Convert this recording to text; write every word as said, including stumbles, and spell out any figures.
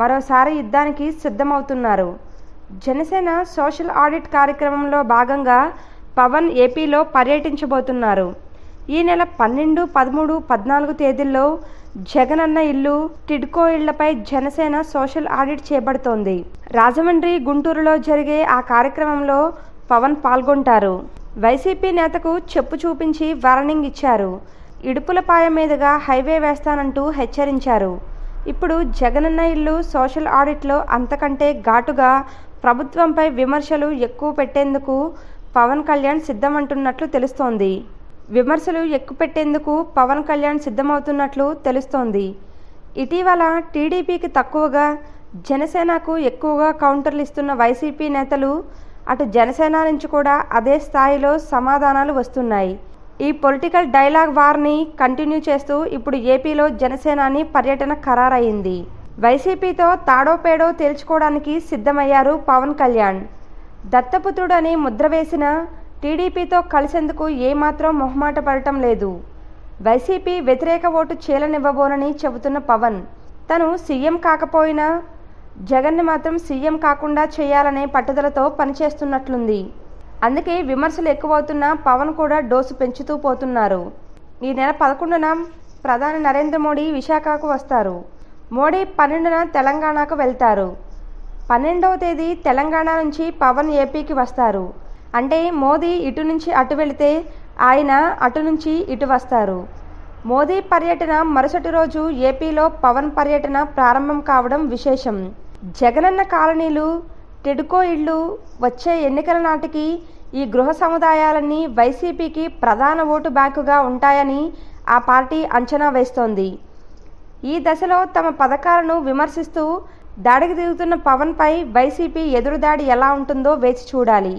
మరోసారి యుద్ధానికి సిద్ధమవుతున్నారు. జనసేన సోషల్ ఆడిట్ కార్యక్రమంలో భాగంగా పవన్ ఏపీలో పర్యటించబోతున్నారు. ఈ నెల పన్నెండు, పదమూడు, పద్నాలుగు తేదీల్లో జగనన్న ఇల్లు, టిడ్కో ఇళ్లపై జనసేన సోషల్ ఆడిట్ చేపడుతోంది. రాజమండ్రి, గుంటూరులో జరిగే ఆ కార్యక్రమంలో పవన్ పాల్గొంటారు. వైసీపీ నేతకు చెప్పు చూపించి వార్నింగ్ ఇచ్చారు. ఇడుపులపాయ మీదుగా హైవే వేస్తానంటూ హెచ్చరించారు. ఇప్పుడు జగనన్న ఇల్లు సోషల్ ఆడిట్లో అంతకంటే ఘాటుగా ప్రభుత్వంపై విమర్శలు ఎక్కువ పెట్టేందుకు పవన్ కళ్యాణ్ సిద్ధమంటున్నట్లు తెలుస్తోంది. విమర్శలు ఎక్కువ పెట్టేందుకు పవన్ కళ్యాణ్ సిద్ధమవుతున్నట్లు తెలుస్తోంది. ఇటీవల టీడీపీకి తక్కువగా జనసేనకు ఎక్కువగా కౌంటర్లు ఇస్తున్న వైసీపీ నేతలు అటు జనసేన నుంచి కూడా అదే స్థాయిలో సమాధానాలు వస్తున్నాయి. ఈ పొలిటికల్ డైలాగ్ వార్ని కంటిన్యూ చేస్తూ ఇప్పుడు ఏపీలో జనసేనాని పర్యటన ఖరారయింది. వైసీపీతో తాడోపేడో తేల్చుకోవడానికి సిద్ధమయ్యారు పవన్ కళ్యాణ్. దత్తపుత్రుడు అని ముద్ర వేసిన టీడీపీతో కలిసేందుకు ఏమాత్రం మొహమాట పడటం లేదు. వైసీపీ వ్యతిరేక ఓటు చీలనివ్వబోనని చెబుతున్న పవన్ తను సీఎం కాకపోయినా జగన్ని మాత్రం సీఎం కాకుండా చేయాలనే పట్టుదలతో పనిచేస్తున్నట్లుంది. అందుకే విమర్శలు ఎక్కువవుతున్నా పవన్ కూడా డోసు పెంచుతూ పోతున్నారు. ఈ నెల పదకొండున ప్రధాని నరేంద్ర మోడీ విశాఖకు వస్తారు. మోడీ పన్నెండున తెలంగాణకు వెళ్తారు. పన్నెండవ తేదీ తెలంగాణ నుంచి పవన్ ఏపీకి వస్తారు. అంటే మోదీ ఇటు నుంచి అటు వెళితే ఆయన అటు నుంచి ఇటు వస్తారు. మోదీ పర్యటన మరుసటి రోజు ఏపీలో పవన్ పర్యటన ప్రారంభం కావడం విశేషం. జగనన్న కాలనీలు, టిడ్కో ఇళ్ళు వచ్చే ఎన్నికల నాటికి ఈ గృహ సముదాయాలన్నీ వైసీపీకి ప్రధాన ఓటు బ్యాంకుగా ఉంటాయని ఆ పార్టీ అంచనా వేస్తోంది. ఈ దశలో తమ పథకాలను విమర్శిస్తూ దాడికి దిగుతున్న పవన్పై వైసీపీ ఎదురుదాడి ఎలా ఉంటుందో వేచి చూడాలి.